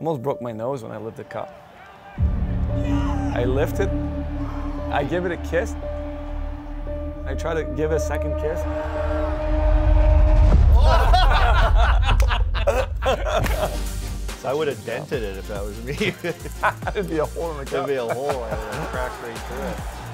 Almost broke my nose when I lifted the cup. I lift it, I give it a kiss. I try to give it a second kiss. Oh. So I would have dented it if that was me. It'd be a hole in the cup. It'd be a hole. I would have cracked right through it.